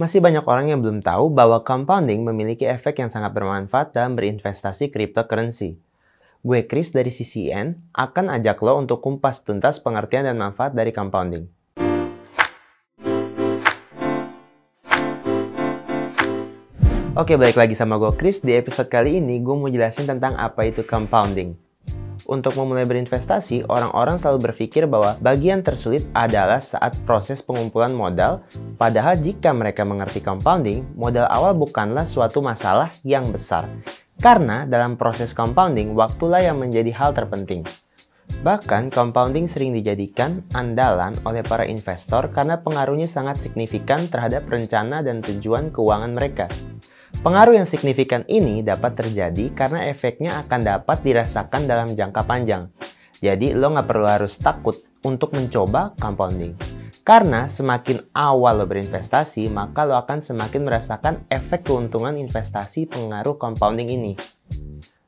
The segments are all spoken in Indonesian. Masih banyak orang yang belum tahu bahwa compounding memiliki efek yang sangat bermanfaat dalam berinvestasi cryptocurrency. Gue Chris dari CCN akan ajak lo untuk kumpas tuntas pengertian dan manfaat dari compounding. Oke, balik lagi sama gue Chris. Di episode kali ini gue mau jelasin tentang apa itu compounding. Untuk memulai berinvestasi, orang-orang selalu berpikir bahwa bagian tersulit adalah saat proses pengumpulan modal, padahal jika mereka mengerti compounding, modal awal bukanlah suatu masalah yang besar. Karena dalam proses compounding, waktulah yang menjadi hal terpenting. Bahkan, compounding sering dijadikan andalan oleh para investor karena pengaruhnya sangat signifikan terhadap rencana dan tujuan keuangan mereka. Pengaruh yang signifikan ini dapat terjadi karena efeknya akan dapat dirasakan dalam jangka panjang. Jadi, lo nggak perlu harus takut untuk mencoba compounding. Karena semakin awal lo berinvestasi, maka lo akan semakin merasakan efek keuntungan investasi pengaruh compounding ini.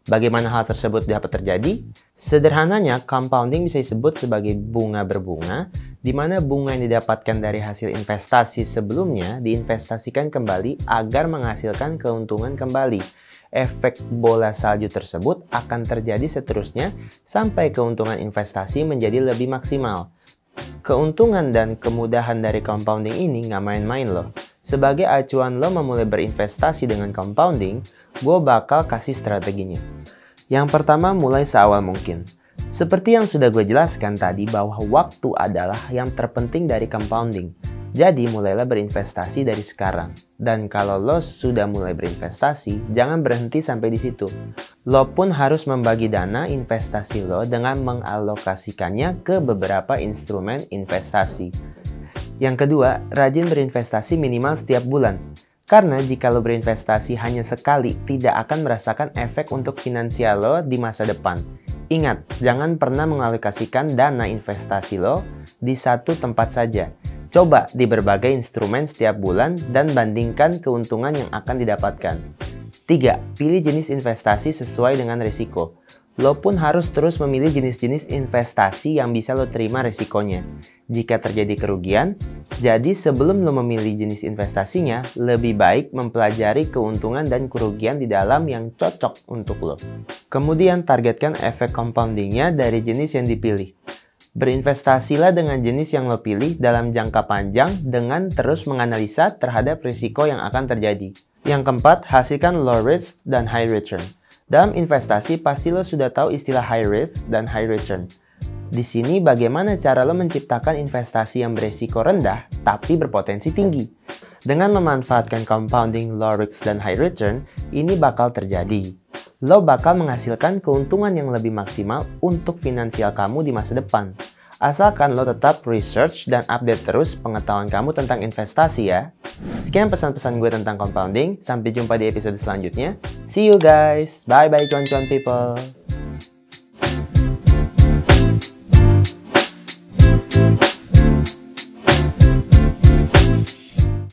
Bagaimana hal tersebut dapat terjadi? Sederhananya, compounding bisa disebut sebagai bunga berbunga, di mana bunga yang didapatkan dari hasil investasi sebelumnya diinvestasikan kembali agar menghasilkan keuntungan kembali. Efek bola salju tersebut akan terjadi seterusnya sampai keuntungan investasi menjadi lebih maksimal. Keuntungan dan kemudahan dari compounding ini nggak main-main loh. Sebagai acuan lo memulai berinvestasi dengan compounding, gue bakal kasih strateginya. Yang pertama, mulai seawal mungkin. Seperti yang sudah gue jelaskan tadi bahwa waktu adalah yang terpenting dari compounding. Jadi mulailah berinvestasi dari sekarang. Dan kalau lo sudah mulai berinvestasi, jangan berhenti sampai di situ. Lo pun harus membagi dana investasi lo dengan mengalokasikannya ke beberapa instrumen investasi. Yang kedua, rajin berinvestasi minimal setiap bulan. Karena jika lo berinvestasi hanya sekali, tidak akan merasakan efek untuk finansial lo di masa depan. Ingat, jangan pernah mengalokasikan dana investasi lo di satu tempat saja. Coba di berbagai instrumen setiap bulan dan bandingkan keuntungan yang akan didapatkan. 3. Pilih jenis investasi sesuai dengan risiko. Lo pun harus terus memilih jenis-jenis investasi yang bisa lo terima risikonya. Jika terjadi kerugian, jadi sebelum lo memilih jenis investasinya, lebih baik mempelajari keuntungan dan kerugian di dalam yang cocok untuk lo. Kemudian targetkan efek compoundingnya dari jenis yang dipilih. Berinvestasilah dengan jenis yang lo pilih dalam jangka panjang dengan terus menganalisa terhadap risiko yang akan terjadi. Yang keempat, hasilkan low risk dan high return. Dalam investasi, pasti lo sudah tahu istilah high risk dan high return. Di sini bagaimana cara lo menciptakan investasi yang berisiko rendah tapi berpotensi tinggi. Dengan memanfaatkan compounding low risk dan high return, ini bakal terjadi. Lo bakal menghasilkan keuntungan yang lebih maksimal untuk finansial kamu di masa depan. Asalkan lo tetap research dan update terus pengetahuan kamu tentang investasi ya. Sekian pesan-pesan gue tentang compounding. Sampai jumpa di episode selanjutnya. See you guys. Bye-bye cuan-cuan people.